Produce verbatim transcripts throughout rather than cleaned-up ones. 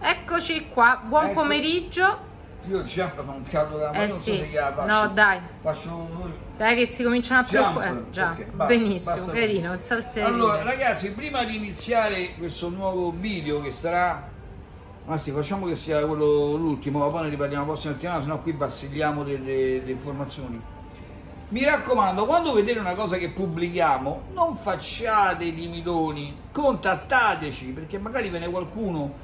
Eccoci qua, buon ecco. pomeriggio. Io jump fa un caldo da eh non sì. so se la faccio. No dai, faccio... dai che si cominciano a preoccupare. Eh, già, okay, basta, benissimo, basta carino, salterino. Allora ragazzi, prima di iniziare questo nuovo video che sarà... Anzi, facciamo che sia quello l'ultimo, ma poi ne riparliamo la prossima settimana, sennò qui bassigliamo delle, delle informazioni. Mi raccomando, quando vedete una cosa che pubblichiamo, non facciate timidoni, contattateci, perché magari ve ne qualcuno...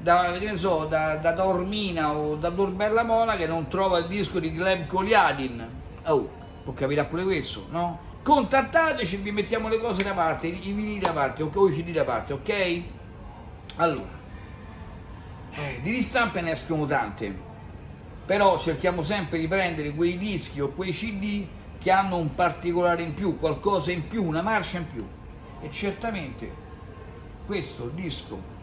Da, che ne so, da, da Dormina o da Dorbella Mona che non trova il disco di Gleb Goliadin. Oh, può capire pure questo, no? Contattateci, vi mettiamo le cose da parte, i vinili da parte, o i cd da parte, ok? Allora, eh, di ristampe ne escono tante, però cerchiamo sempre di prendere quei dischi o quei cd che hanno un particolare in più, qualcosa in più, una marcia in più. E certamente questo disco,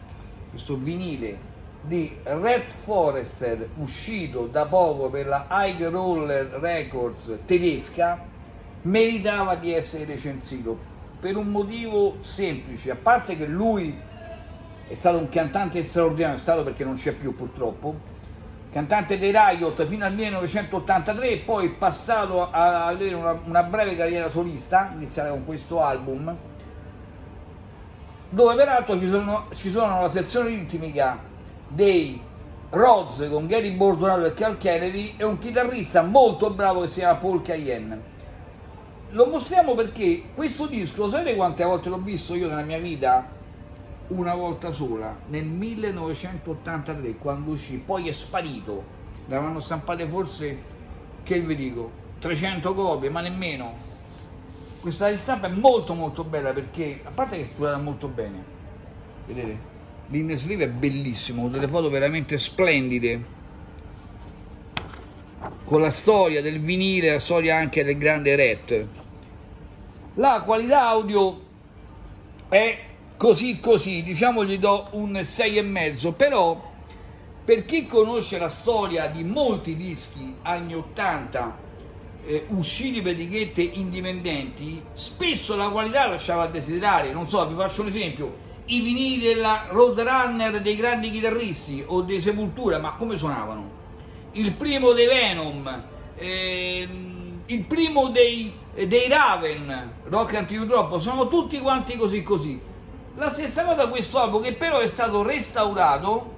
questo vinile di Rhett Forrester, uscito da poco per la High Roller Records tedesca, meritava di essere recensito per un motivo semplice. A parte che lui è stato un cantante straordinario, è stato perché non c'è più purtroppo, cantante dei Riot fino al millenovecentottantatré e poi è passato a avere una, una breve carriera solista, iniziata con questo album, dove peraltro ci sono, ci sono la sezione ritmica dei Rods con Gary Bordonaro e Carl Canedy e un chitarrista molto bravo che si chiama Paul Cayenne. Lo mostriamo perché questo disco, sapete quante volte l'ho visto io nella mia vita? Una volta sola, nel millenovecentottantatré, quando uscì, poi è sparito. Ne avevano stampate forse, che vi dico, trecento copie, ma nemmeno. Questa ristampa è molto molto bella perché, a parte che è curata molto bene, vedete, l'inner sleeve è bellissimo, delle foto veramente splendide, con la storia del vinile, la storia anche del grande Rhett. La qualità audio è così così, diciamo gli do un sei e mezzo, però per chi conosce la storia di molti dischi anni ottanta, Eh, usciti per etichette indipendenti, spesso la qualità lasciava a desiderare. Non so, vi faccio un esempio: i vinili della Roadrunner dei grandi chitarristi o dei Sepultura, ma come suonavano? Il primo dei Venom, ehm, il primo dei, dei Raven, Rock Antico Troppo, sono tutti quanti così così. La stessa cosa questo album, che però è stato restaurato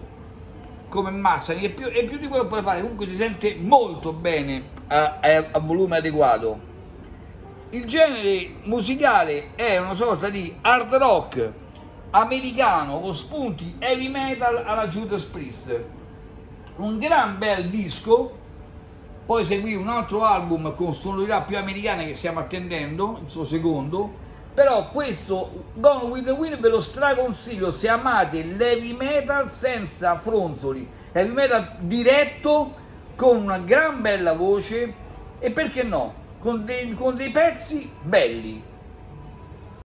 come massa, e più, è più di quello che puoi fare, comunque si sente molto bene a, a, a volume adeguato. Il genere musicale è una sorta di hard rock americano con spunti heavy metal alla Judas Priest. Un gran bel disco. Poi seguì un altro album con sonorità più americane che stiamo attendendo, il suo secondo. Però questo Gone with the Wind ve lo straconsiglio se amate l'heavy metal senza fronzoli, heavy metal diretto con una gran bella voce e perché no, con dei, con dei pezzi belli.